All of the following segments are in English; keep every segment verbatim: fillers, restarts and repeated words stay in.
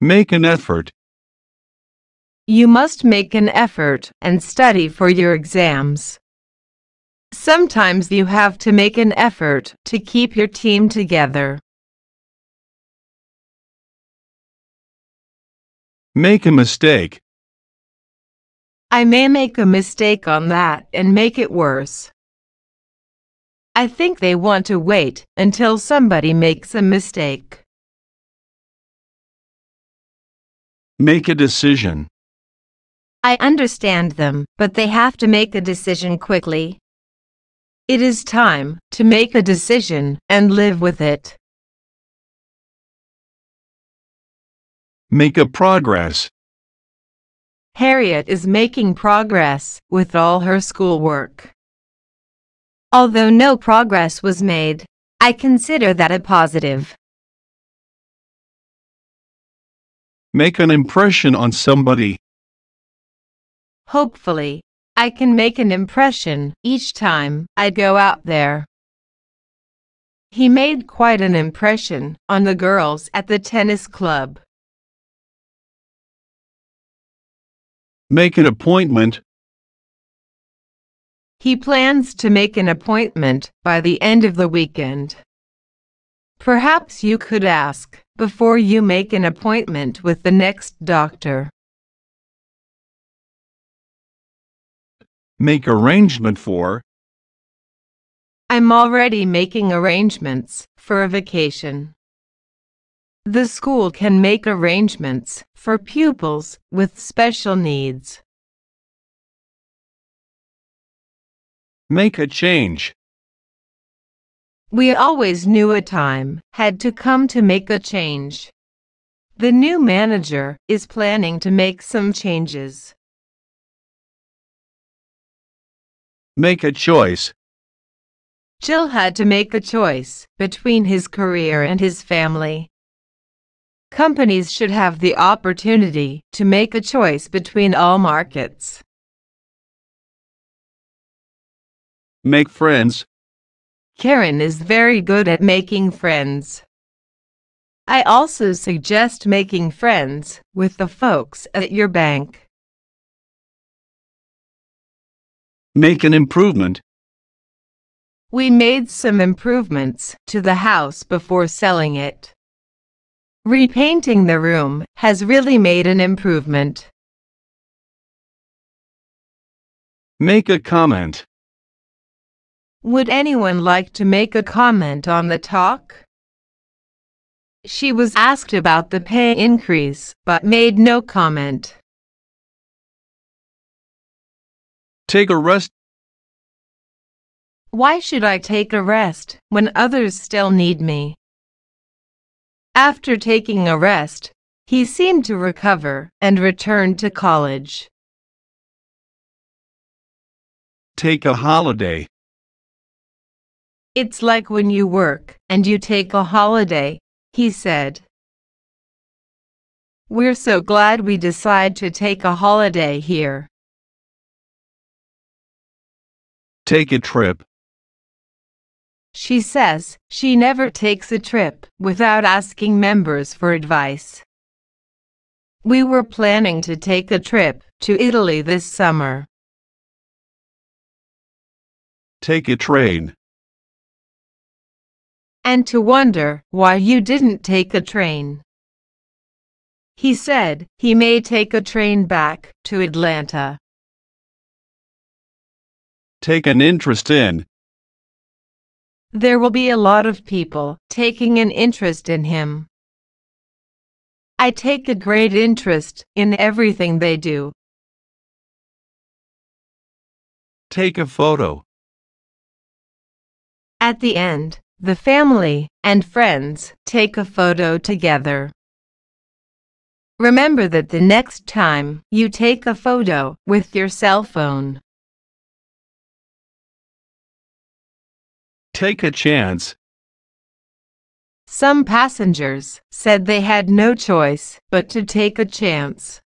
Make an effort. You must make an effort and study for your exams. Sometimes you have to make an effort to keep your team together. Make a mistake. I may make a mistake on that and make it worse. I think they want to wait until somebody makes a mistake. Make a decision. I understand them, but they have to make a decision quickly. It is time to make a decision and live with it. Make a progress. Harriet is making progress with all her schoolwork. Although no progress was made, I consider that a positive. Make an impression on somebody. Hopefully, I can make an impression each time I go out there. He made quite an impression on the girls at the tennis club. Make an appointment. He plans to make an appointment by the end of the weekend. Perhaps you could ask before you make an appointment with the next doctor. Make arrangement for. I'm already making arrangements for a vacation. The school can make arrangements for pupils with special needs. Make a change. We always knew a time had to come to make a change. The new manager is planning to make some changes. Make a choice. Jill had to make a choice between his career and his family. Companies should have the opportunity to make a choice between all markets. Make friends. Karen is very good at making friends. I also suggest making friends with the folks at your bank. Make an improvement. We made some improvements to the house before selling it. Repainting the room has really made an improvement. Make a comment. Would anyone like to make a comment on the talk? She was asked about the pay increase but made no comment. Take a rest. Why should I take a rest when others still need me? After taking a rest, he seemed to recover and returned to college. Take a holiday. It's like when you work and you take a holiday, he said. We're so glad we decide to take a holiday here. Take a trip. She says she never takes a trip without asking members for advice. We were planning to take a trip to Italy this summer. Take a train. And to wonder why you didn't take a train. He said he may take a train back to Atlanta. Take an interest in. There will be a lot of people taking an interest in him. I take a great interest in everything they do. Take a photo. At the end, the family and friends take a photo together. Remember that the next time you take a photo with your cell phone. Take a chance. Some passengers said they had no choice but to take a chance.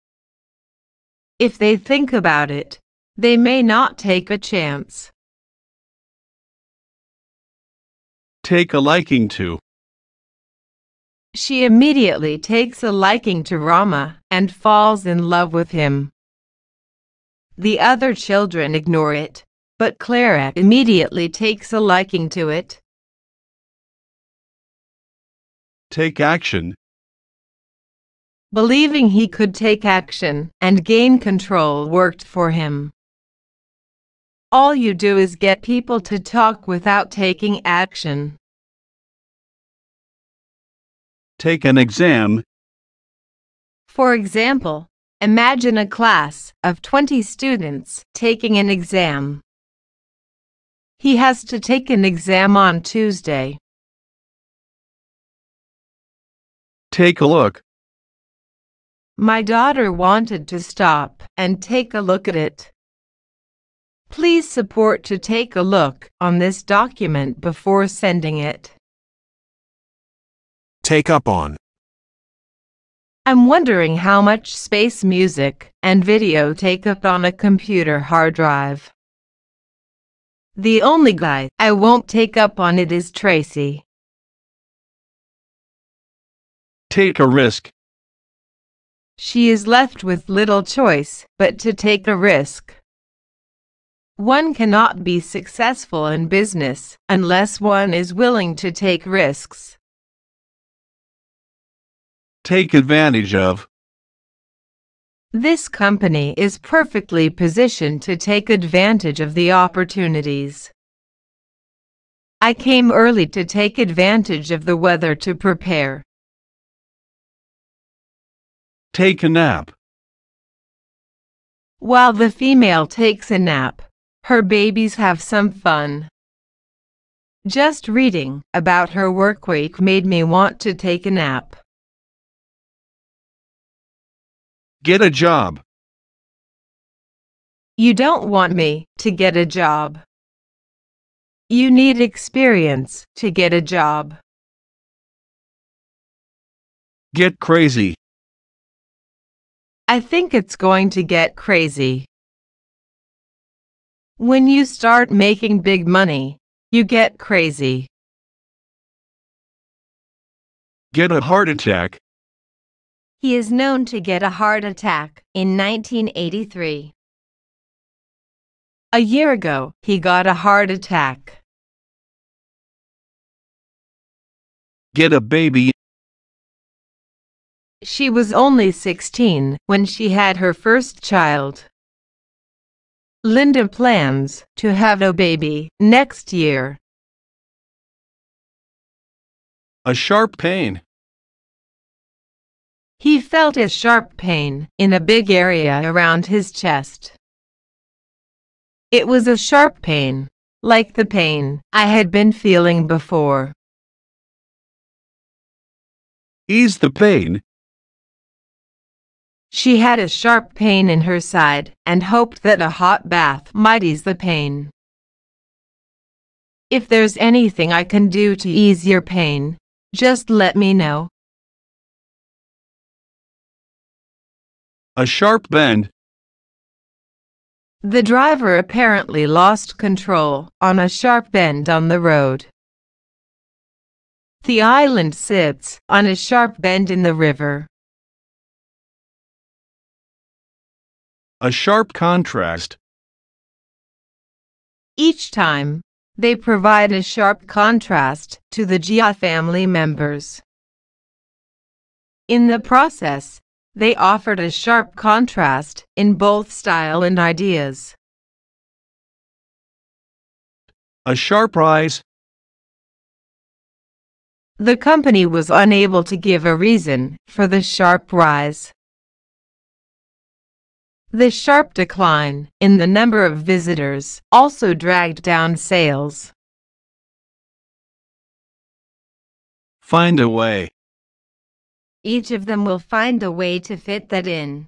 If they think about it, they may not take a chance. Take a liking to. She immediately takes a liking to Rama and falls in love with him. The other children ignore it, but Clara immediately takes a liking to it. Take action. Believing he could take action and gain control worked for him. All you do is get people to talk without taking action. Take an exam. For example, imagine a class of twenty students taking an exam. He has to take an exam on Tuesday. Take a look. My daughter wanted to stop and take a look at it. Please support to take a look on this document before sending it. Take up on. I'm wondering how much space music and video take up on a computer hard drive. The only guy I won't take up on it is Tracy. Take a risk. She is left with little choice but to take a risk. One cannot be successful in business unless one is willing to take risks. Take advantage of. This company is perfectly positioned to take advantage of the opportunities. I came early to take advantage of the weather to prepare. Take a nap. While the female takes a nap, her babies have some fun. Just reading about her workweek made me want to take a nap. Get a job. You don't want me to get a job. You need experience to get a job. Get crazy. I think it's going to get crazy. When you start making big money, you get crazy. Get a heart attack. He is known to get a heart attack in nineteen eighty-three. A year ago, he got a heart attack. Get a baby. She was only sixteen when she had her first child. Linda plans to have a baby next year. A sharp pain. He felt a sharp pain in a big area around his chest. It was a sharp pain, like the pain I had been feeling before. Ease the pain. She had a sharp pain in her side and hoped that a hot bath might ease the pain. If there's anything I can do to ease your pain, just let me know. A sharp bend. The driver apparently lost control on a sharp bend on the road. The island sits on a sharp bend in the river. A sharp contrast. Each time, they provide a sharp contrast to the Jia family members. In the process, they offered a sharp contrast in both style and ideas. A sharp rise. The company was unable to give a reason for the sharp rise. The sharp decline in the number of visitors also dragged down sales. Find a way. Each of them will find a way to fit that in.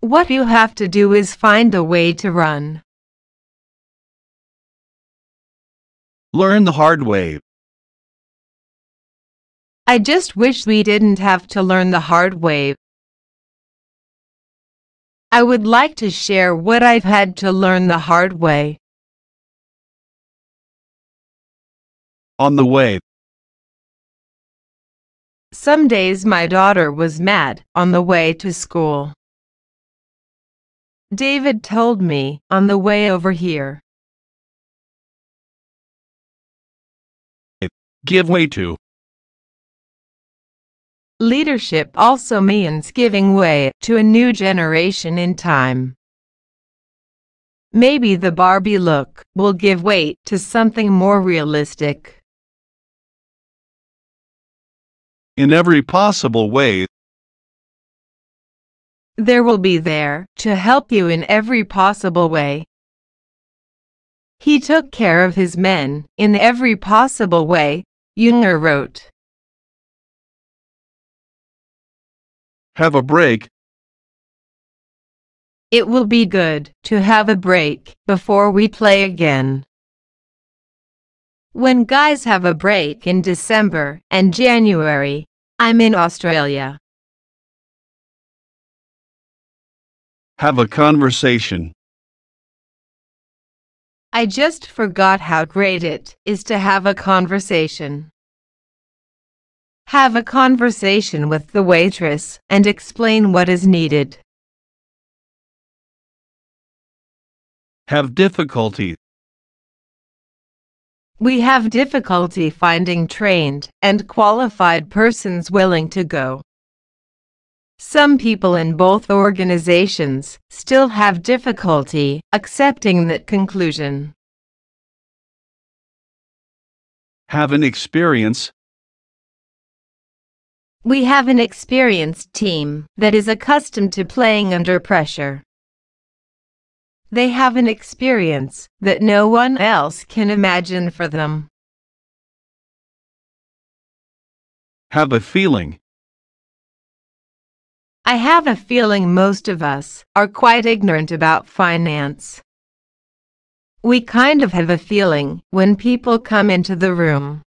What you have to do is find a way to run. Learn the hard way. I just wish we didn't have to learn the hard way. I would like to share what I've had to learn the hard way. On the way. Some days my daughter was mad on the way to school. David told me on the way over here. Give way to. Leadership also means giving way to a new generation in time. Maybe the Barbie look will give way to something more realistic. In every possible way. There will be there to help you in every possible way. He took care of his men in every possible way, Junger wrote. Have a break. It will be good to have a break before we play again. When guys have a break in December and January, I'm in Australia. Have a conversation. I just forgot how great it is to have a conversation. Have a conversation with the waitress and explain what is needed. Have difficulty. We have difficulty finding trained and qualified persons willing to go. Some people in both organizations still have difficulty accepting that conclusion. Have an experience. We have an experienced team that is accustomed to playing under pressure. They have an experience that no one else can imagine for them. Have a feeling. I have a feeling most of us are quite ignorant about finance. We kind of have a feeling when people come into the room.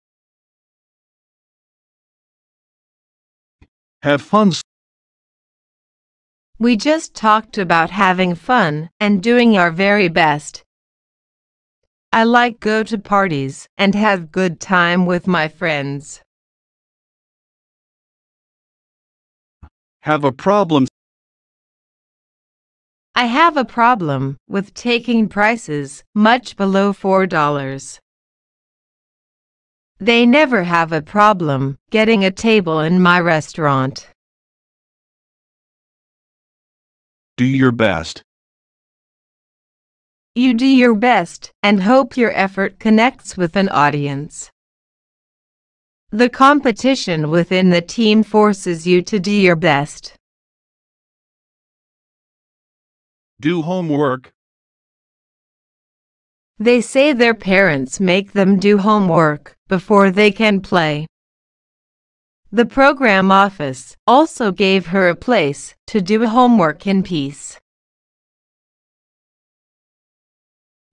Have fun. We just talked about having fun and doing our very best. I like to go to parties and have good time with my friends. Have a problem. I have a problem with taking prices much below four dollars. They never have a problem getting a table in my restaurant. Do your best. You do your best and hope your effort connects with an audience. The competition within the team forces you to do your best. Do homework. They say their parents make them do homework before they can play. The program office also gave her a place to do homework in peace.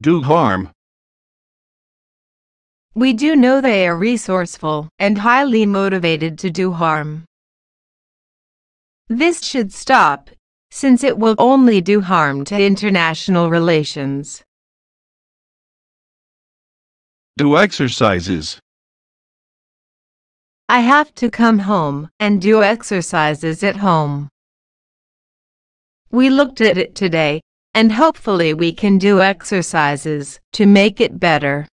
Do harm. We do know they are resourceful and highly motivated to do harm. This should stop, since it will only do harm to international relations. Do exercises. I have to come home and do exercises at home. We looked at it today, and hopefully we can do exercises to make it better.